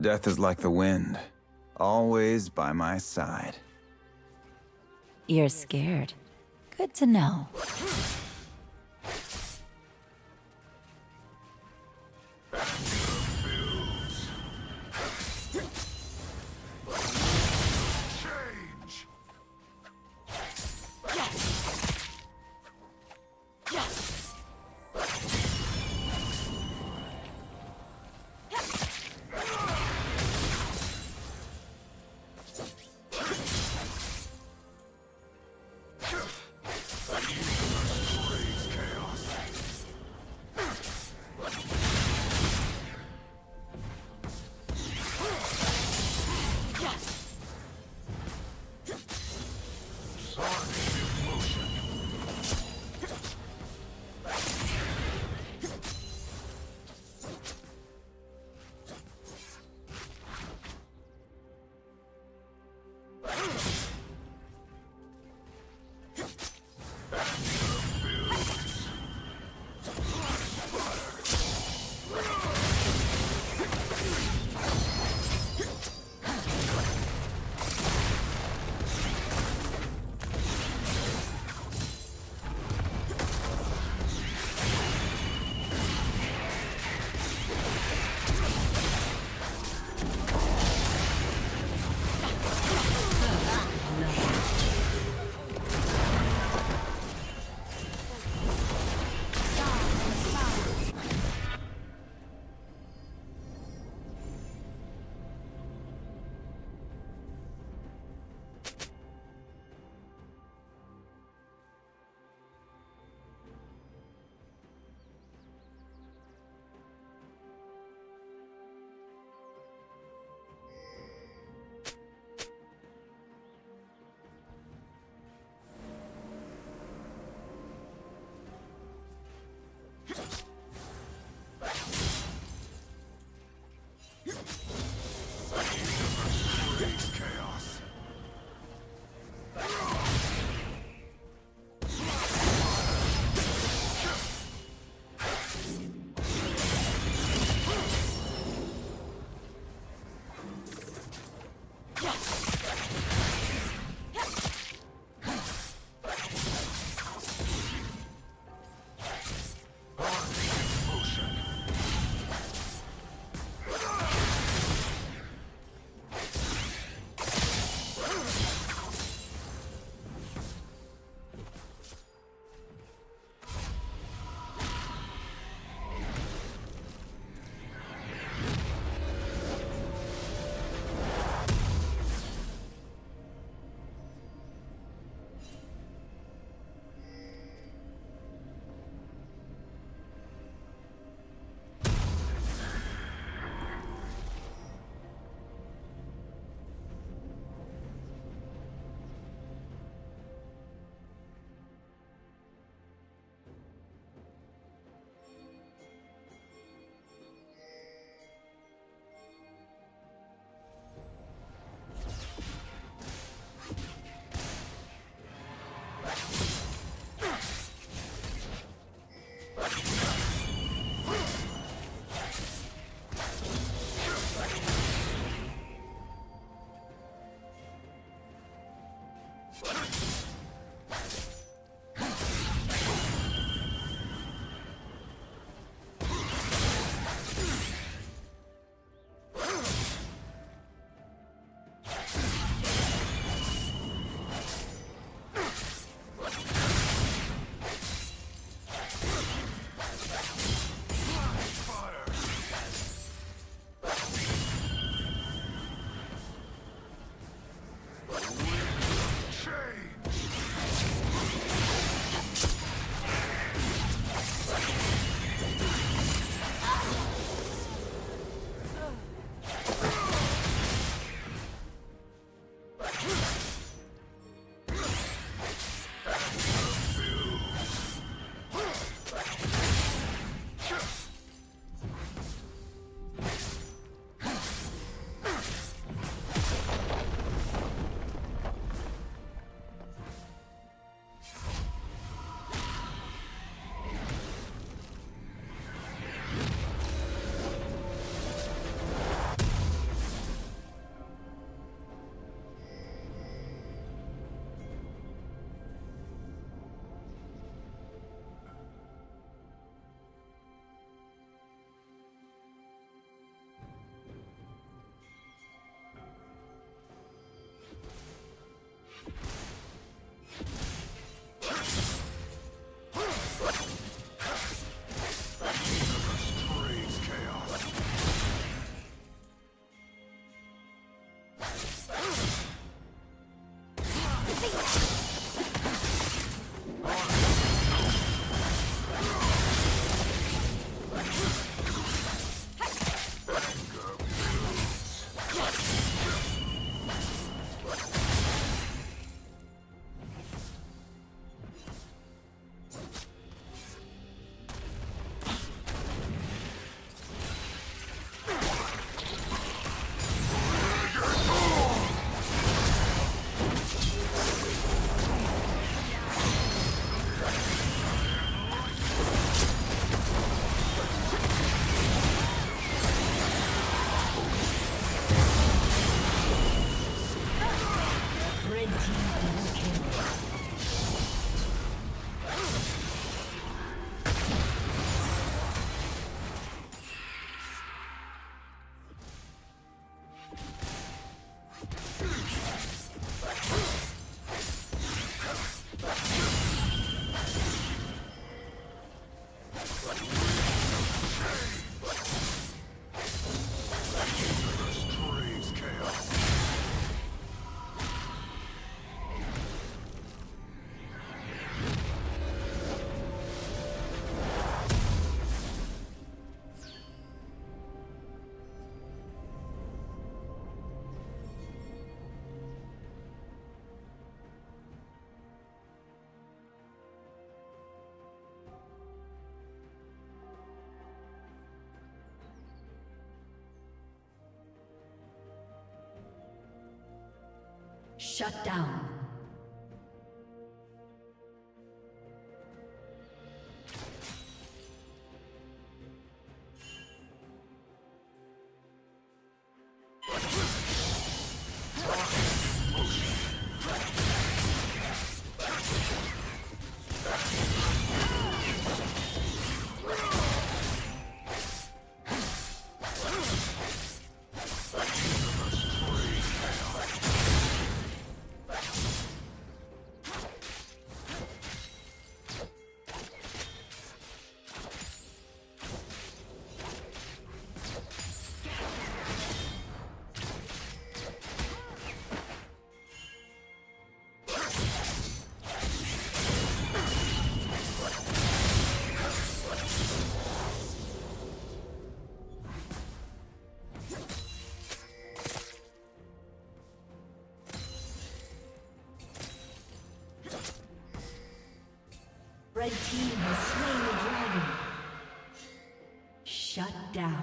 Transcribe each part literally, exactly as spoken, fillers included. Death is like the wind, always by my side. You're scared. Good to know. Shut down. Red team has slain the dragon. Shut down.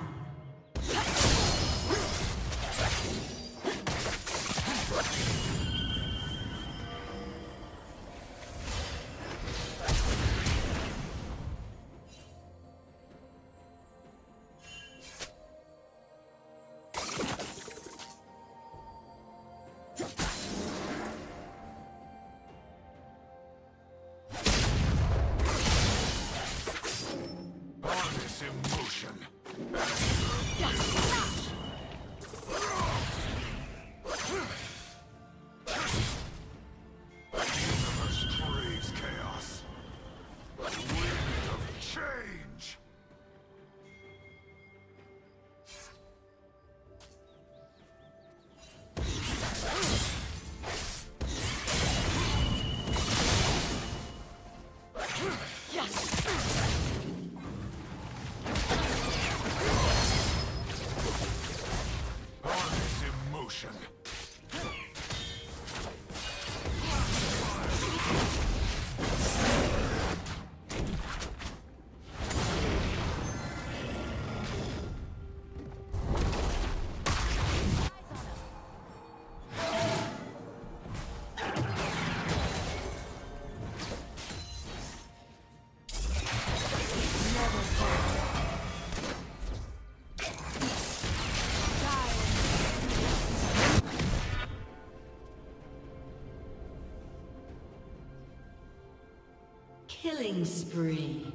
Killing spree.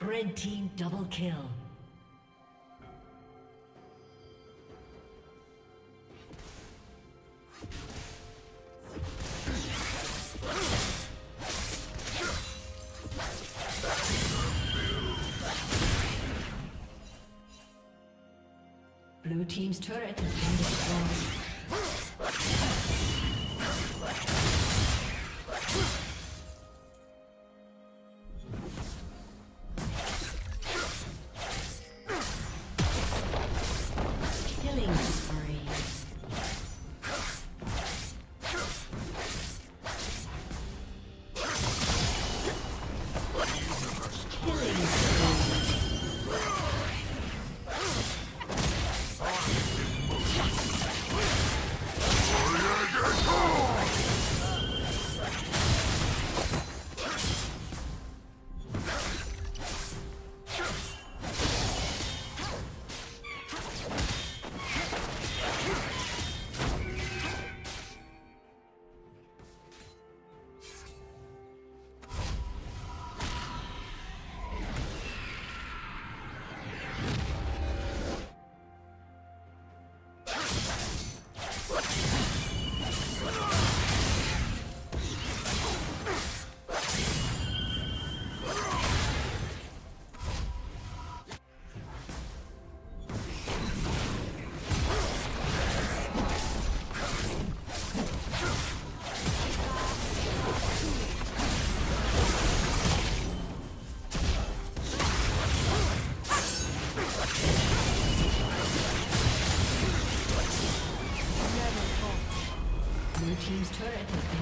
Red team double kill. Blue team's turret has been destroyed.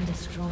Destroyed.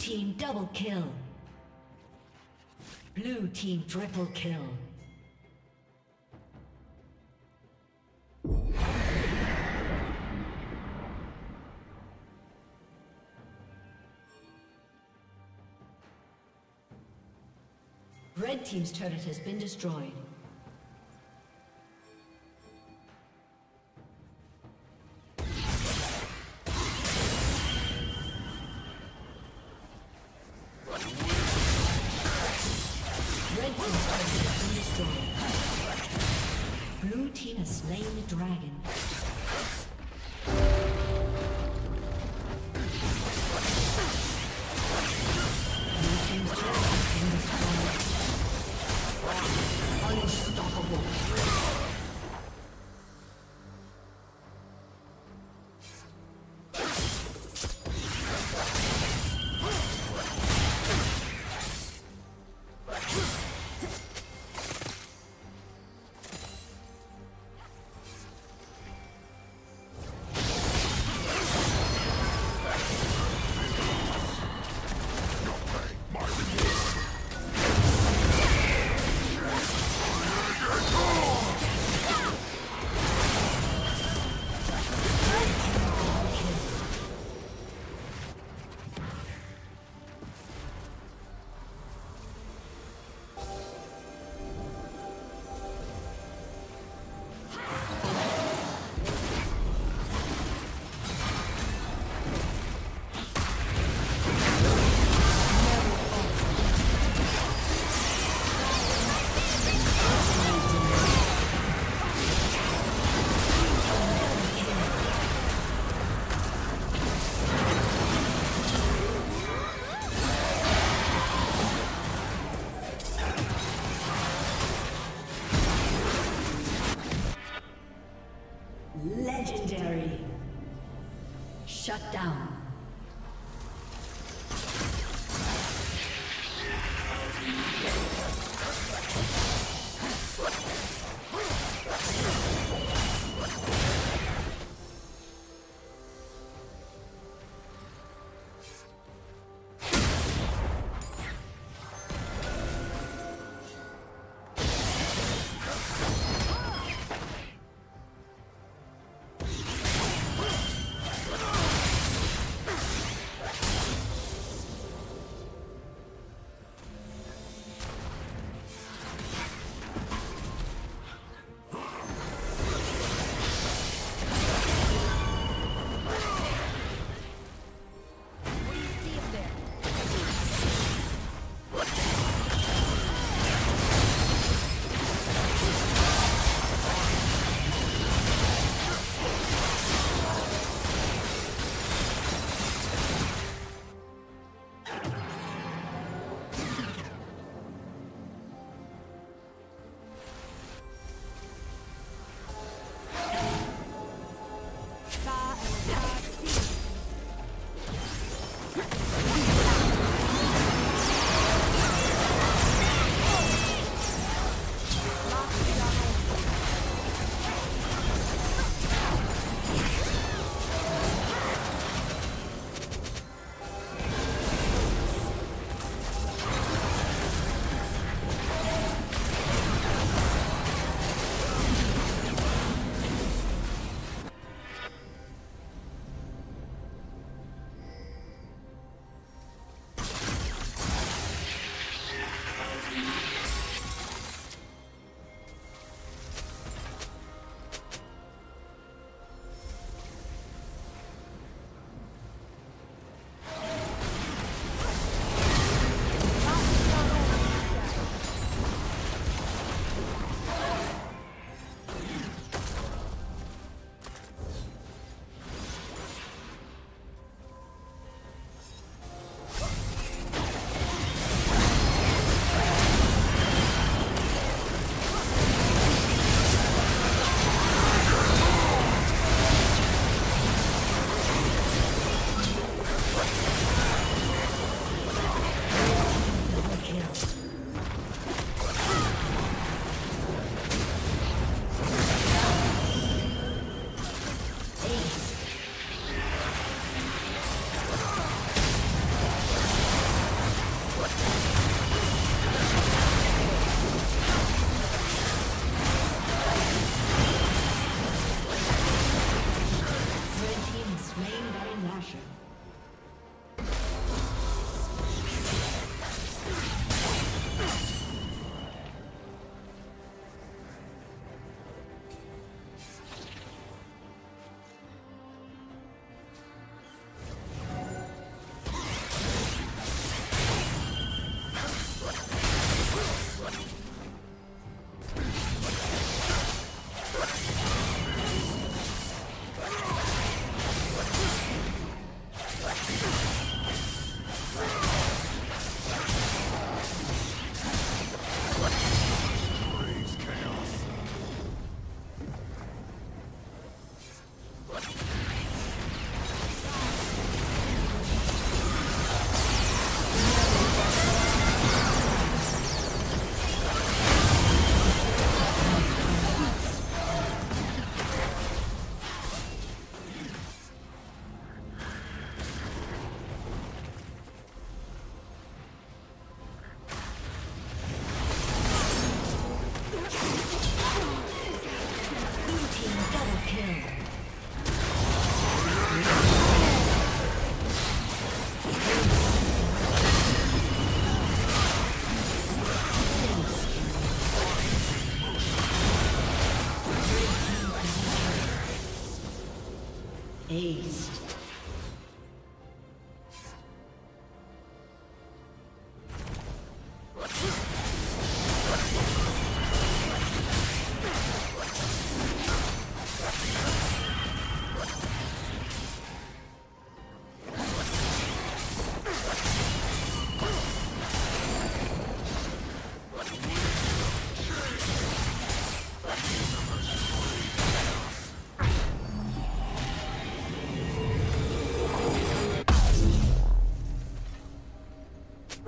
team double kill. Blue team triple kill. Red team's turret has been destroyed. Shut down. Haste.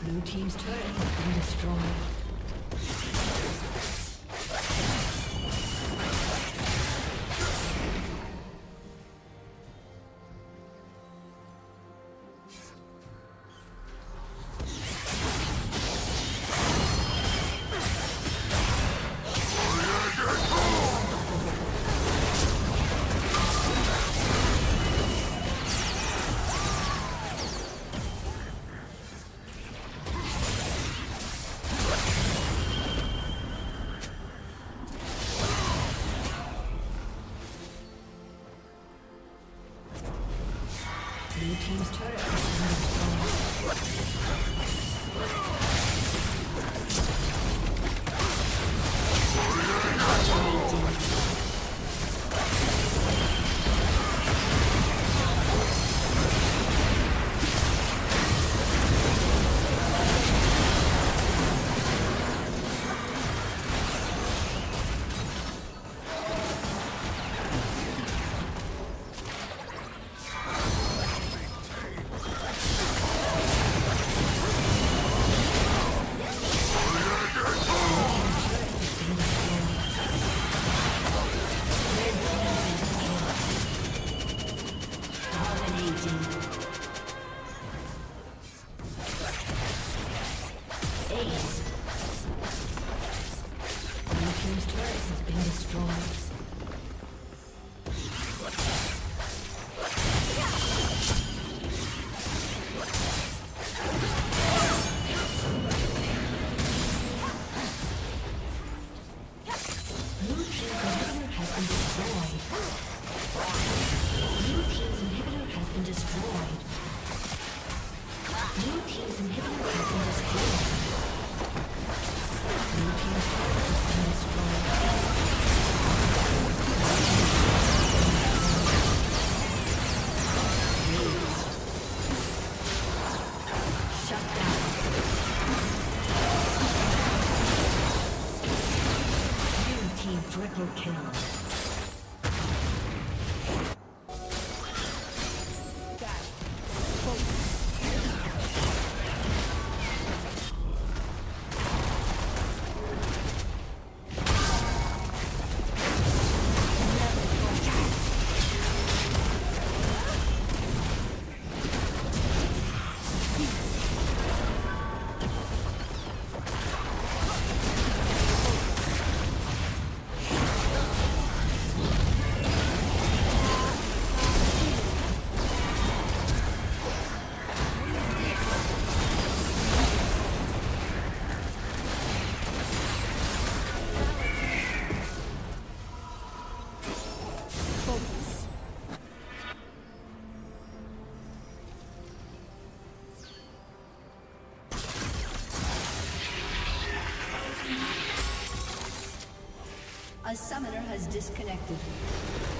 Blue team's turret has been destroyed. A summoner has disconnected.